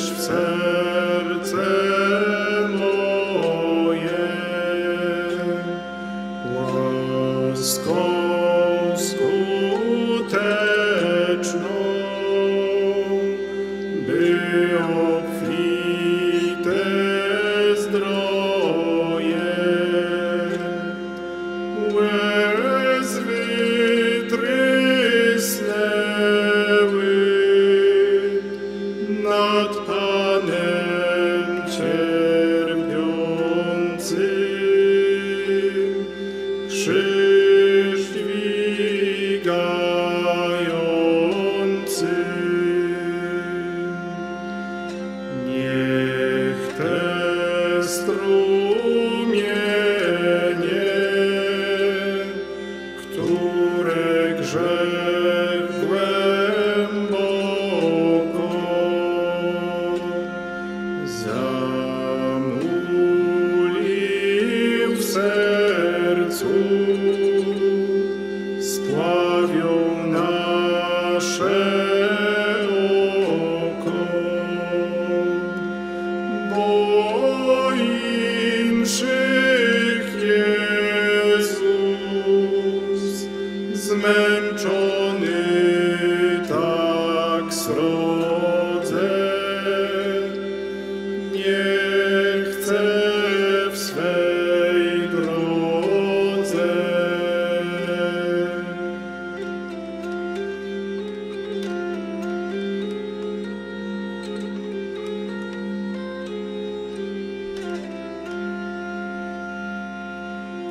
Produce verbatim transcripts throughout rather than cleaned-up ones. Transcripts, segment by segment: wejdziesz w serce moje, łaską skuteczną, by obfite zdroje łez wytrysnęły nad Panem cierpiącym, krzyż dźwigającym. Niech te strumienie, które grzech zamulił w sercu, spławią nasze oko, bo im szych Jezus zmęczony tak srodze.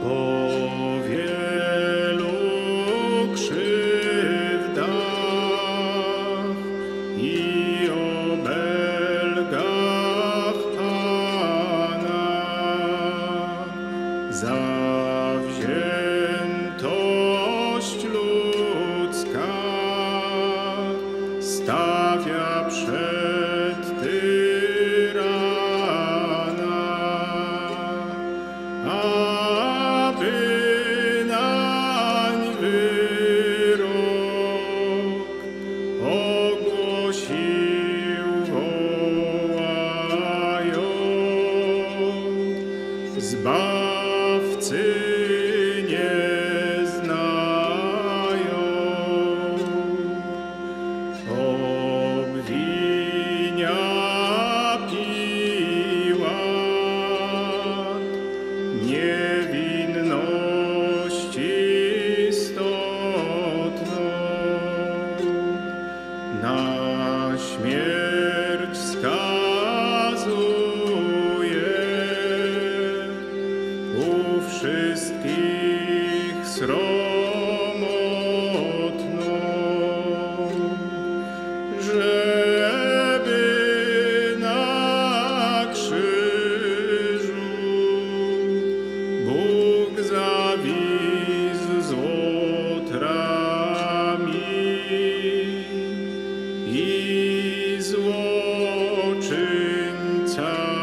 Po wielu krzywdach i obelgach Pana zawziętość ludzka stawia przed tyrana, aby nań wyrok ogłosił, wołając: Zbawcy nie znają. Obwinia Piłat niewinności istotną, na śmierć skazuje, u wszystkich sromotną, żeby na krzyżu Bóg zawisł złot ramię i złoczyńcami.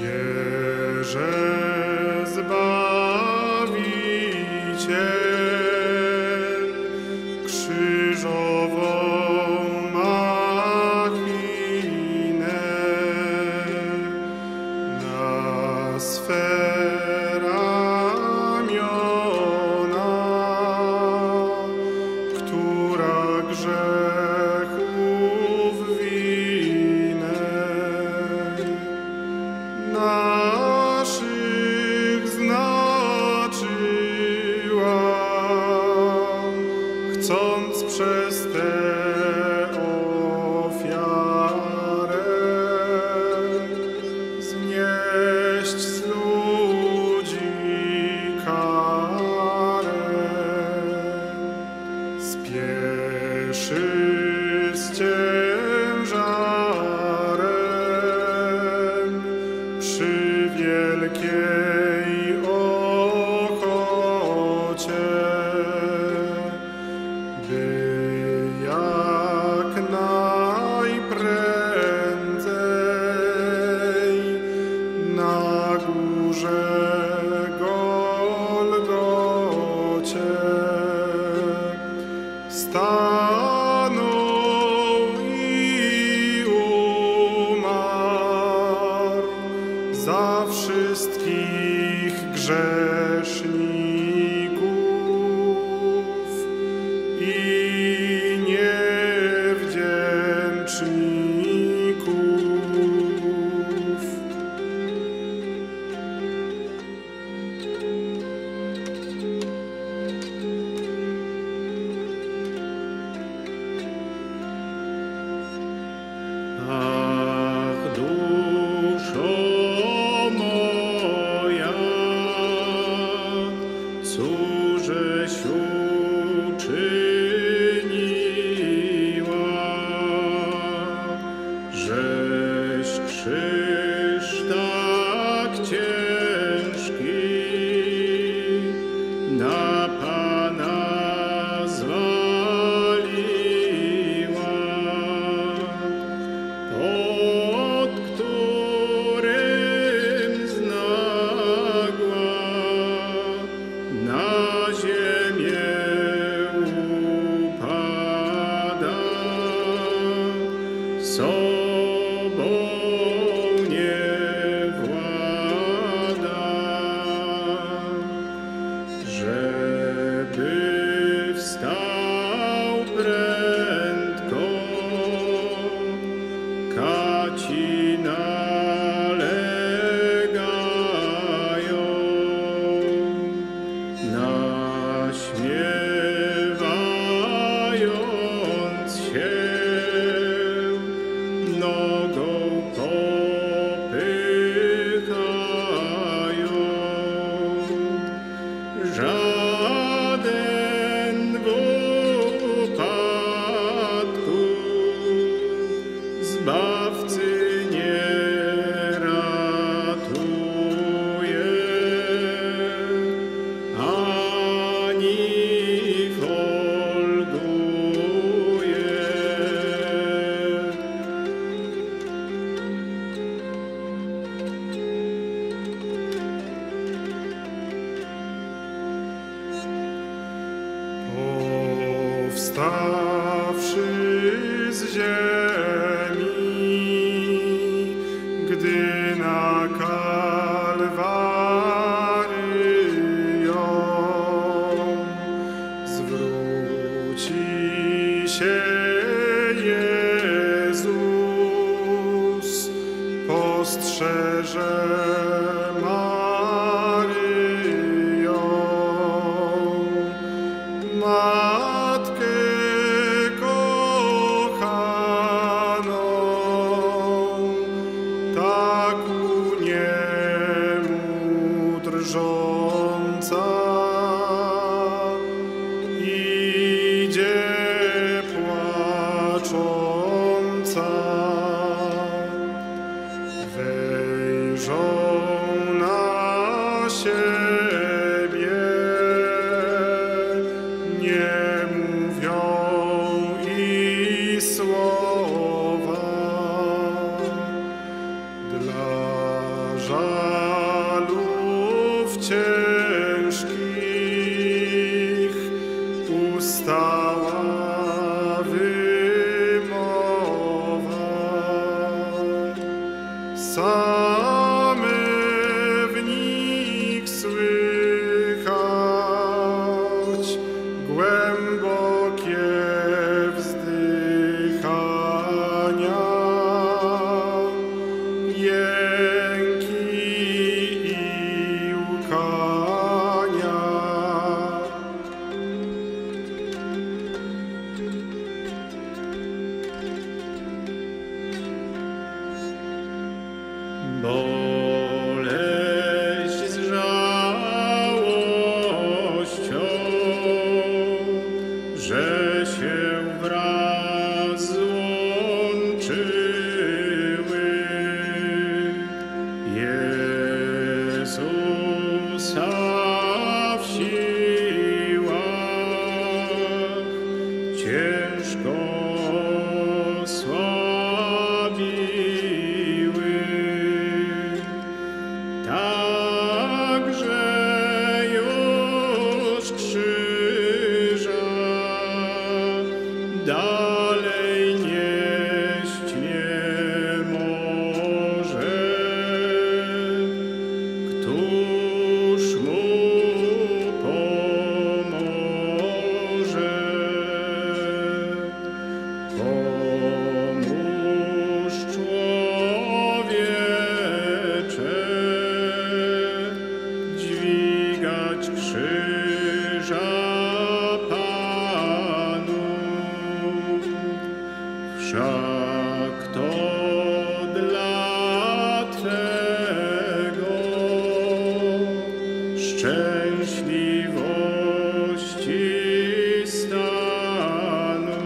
Wierzę, Zbawiciel, krzyżową machinę, na swe ramiona, która grzechów winę, naszych znaczyła, chcąc przez tę ofiarę znieść z ludzi karę. Spieszy z ciężarem przy wielkiej ochocie, by jak najprędzej grzeszników i niewdzięczników. Ach, duszo krzyż tak ciężki na Pana zwaliła, pod którym znagła na ziemię upada. Sobą wstał prędko, kaci nalegają, naśmiewając się, nogą popychają. Żaden Zbawcy nie ratuje, ani folguje. Powstawszy z ziemi, gdy na Kalwaryjom zwróci się Jezus, postrzeże Maryją, Matkę idzie płacząca, wejrzą na siebie, nie mówią i słowa dla żalów ciężkich ustała wymowa. Same w nich słychać głębokie wzdychania, Wszak to dlatego szczęśliwości stanu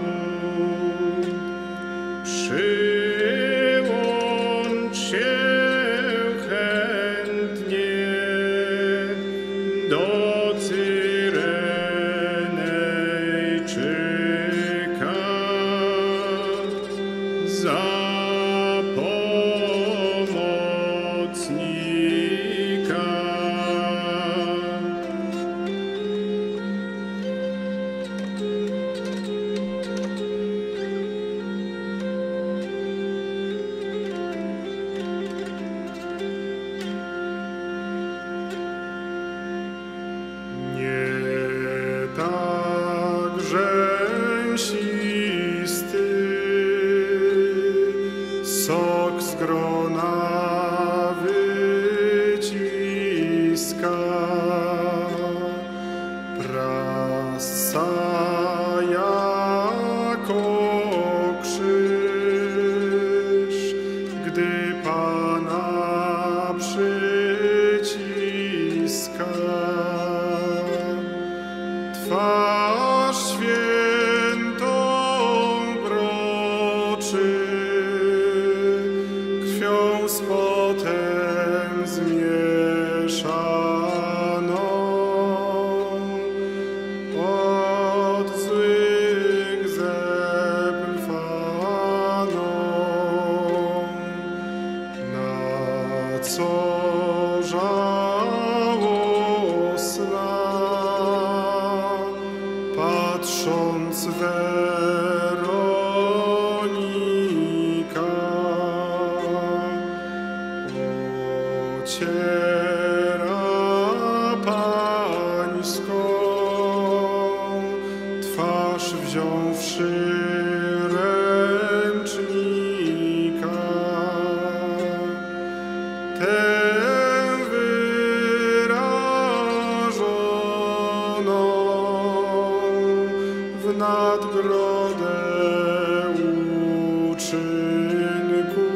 przyłącz się chętnie do tak rzęsisty sok z grona wyciska prasa jako krzyż, gdy Pana przyciska. Twarz świętą broczy, krwią z potem zmieszaną, od złych zerwaną, na co żałosna patrząc Weronika ociera pańską twarz, wziąwszy ręcznika. Nagrodę uczynku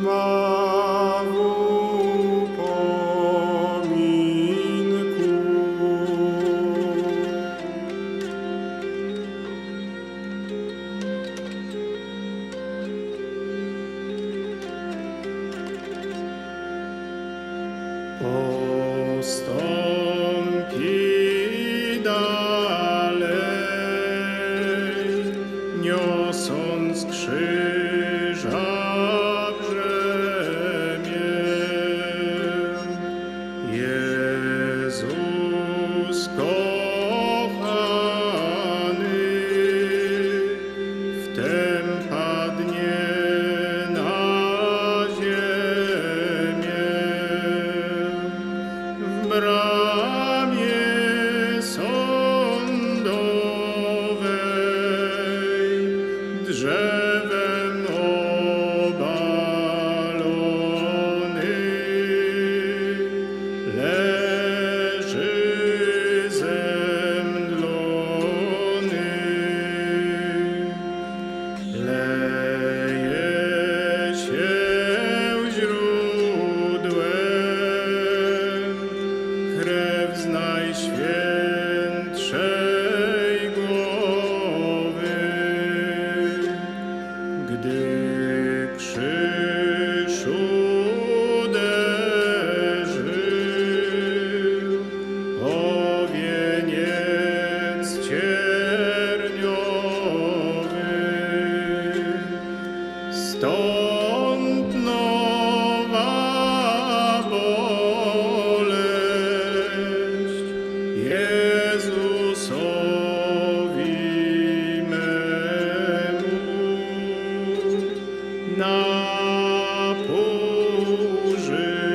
ma w upominku. Postąpi dalej, niosąc krzyża brzemię, Jezus kochany wtem padnie na ziemię. W bramie sądowej drzewem obalony leży zemdlony, leje się źródłem krew z najświętszej głowy, gdy krzyż uderzył o wieniec cierniowy. Stąd nowa boleść Jezusowi na pół żywemu.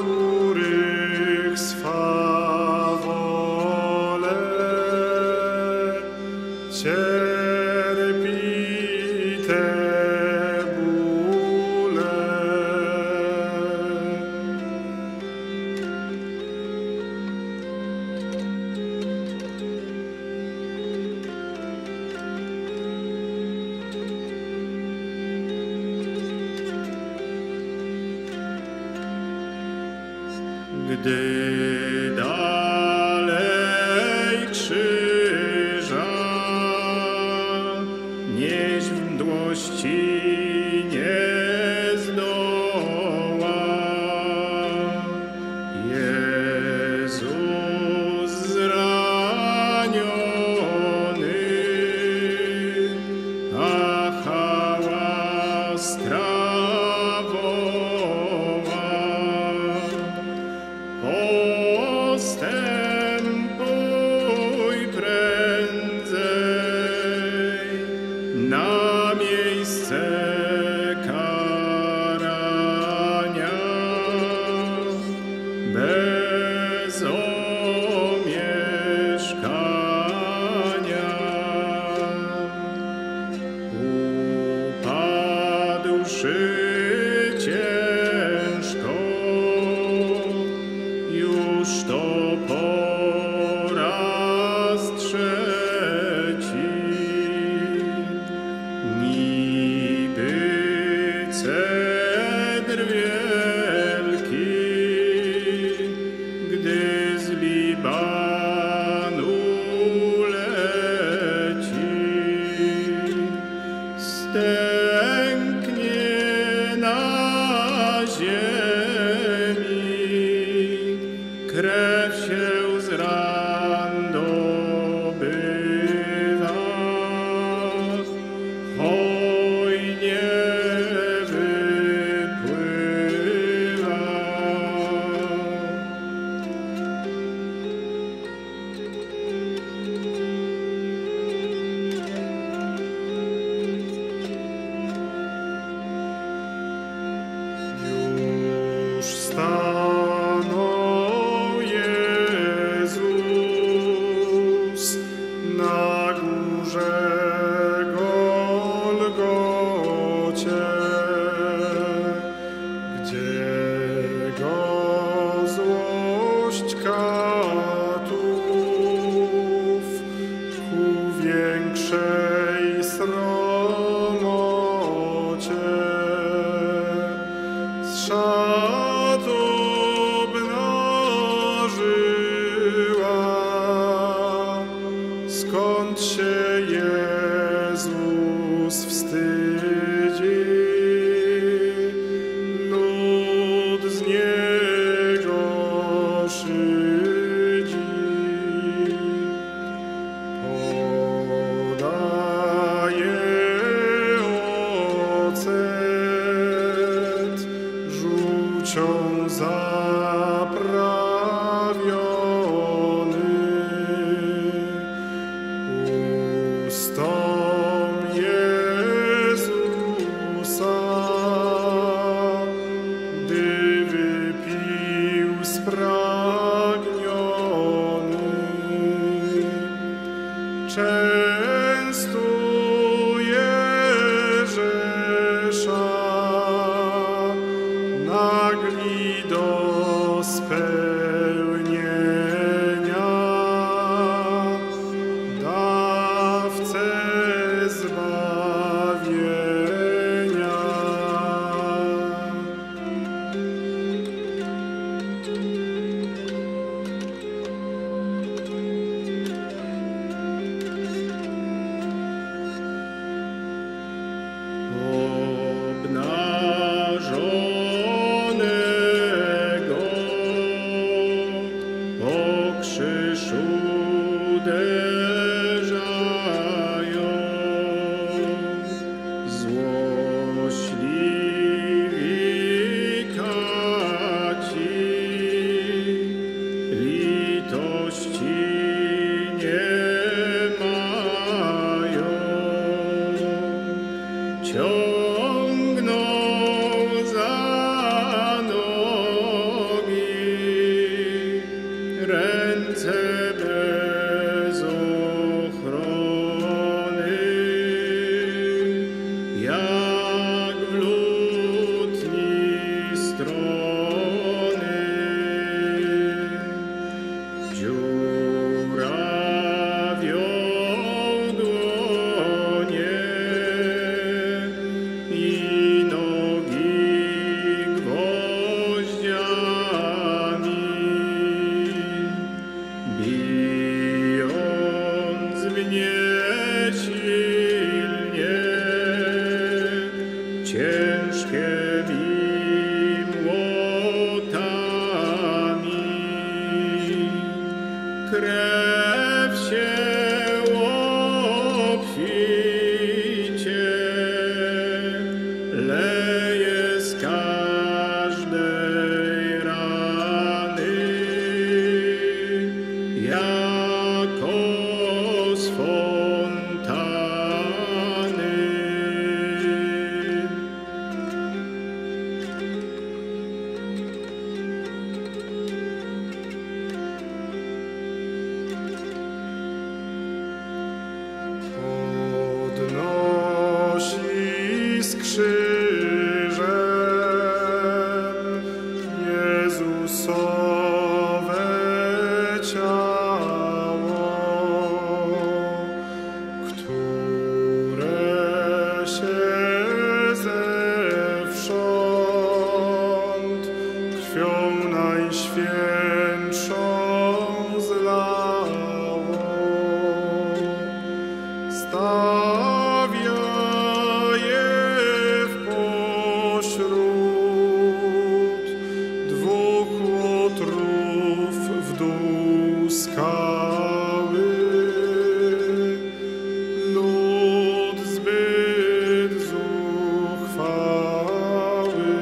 Gdy dalej krzyża nieź mdłości nie zdoła, Jezus zraniony, a hałas postępuj prędzej na miejsce karania, bez omieszkania. Upadłszy już to po raz trzeci, niby cedr wielki, gdy z Libanu leci, stęknie na ziemi, krew się z ran dobywa, hojnie wypływa. Już stał na górze Golgocie, gdzie Go złość katów ku większej sromocie z szat obnażyła, skąd się Jezus wstydzi, lud z Niego szydzi. Podaje ocet, żółcią zaprawiony, ustom Jezusa, gdy wypił spragniony. Częstuje rzesza, nagli do spełnienia. Obnażonego o krzyż uderzają, złośliwi kaci, litości nie mają. Ciągle ręce bez krew się obficie leje z każdej rany, jako z fontany. Krzyżem Jezusowe ciało, które się zewsząd krwią najświętszą zlało, stawia skały. Lud zbyt zuchwały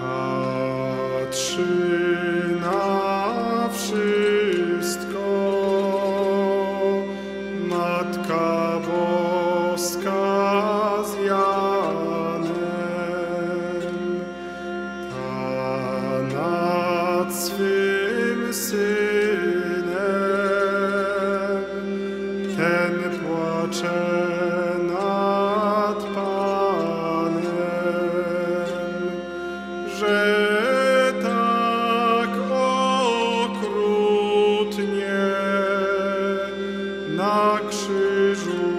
patrzy na wszystko. Matka Boska z Janem, ta nad swym Synem, ten płacze nad Panem, że tak okrutnie na krzyżu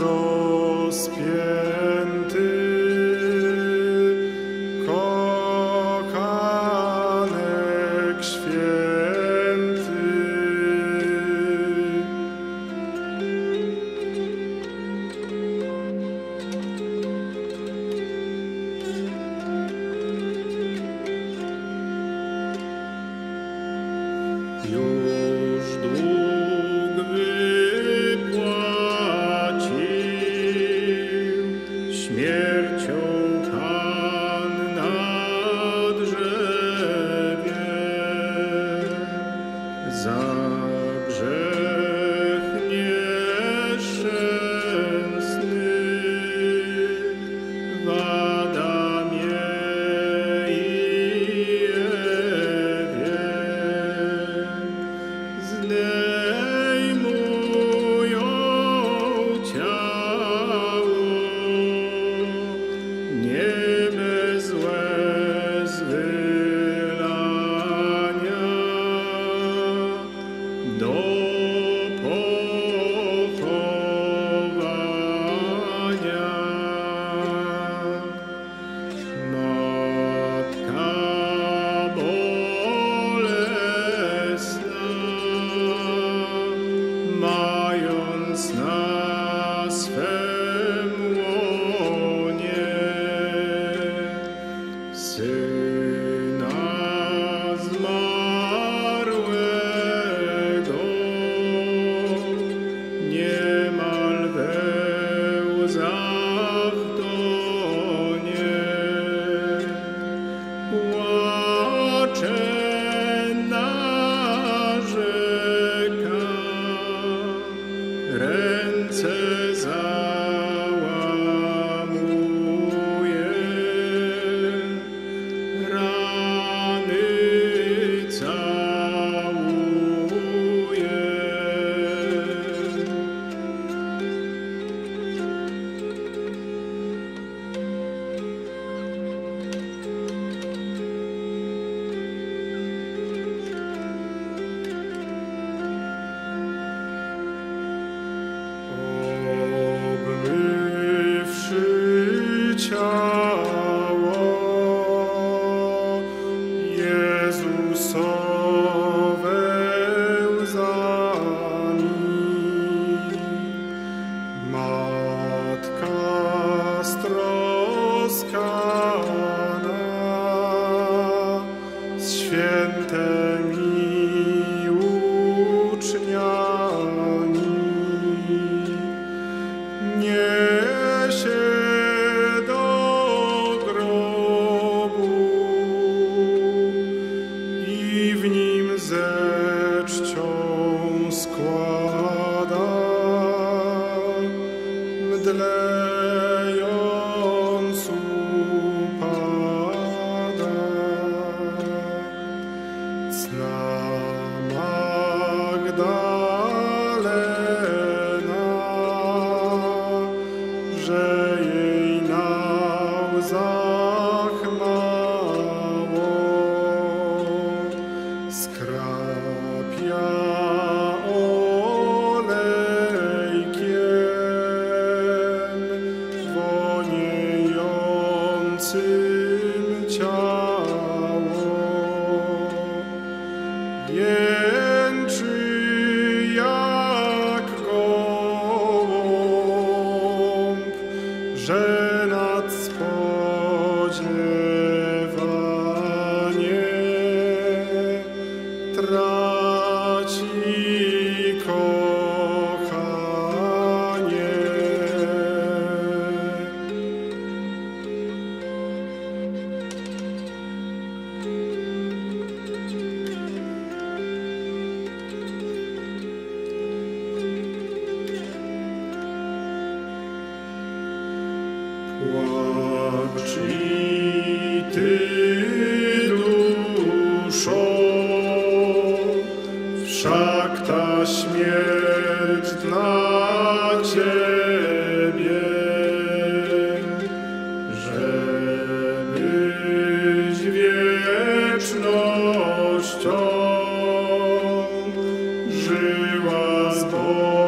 rozpięty. Już dług wypłacił, śmiercią Pan na drzewie, za grzech nieszczęsny w Adamie i no. ze czcią składa, mdlejąc upada. Cna Magdalena, że jej na łzach mało skrapia olejkiem woniejącym ciało. Jęczy jak gołąb, że nad spodziewanie traci kochanie. Płacz i ty, duszo, wszak ta śmierć dla ciebie, żeby być wiecznością żyła z Bogiem.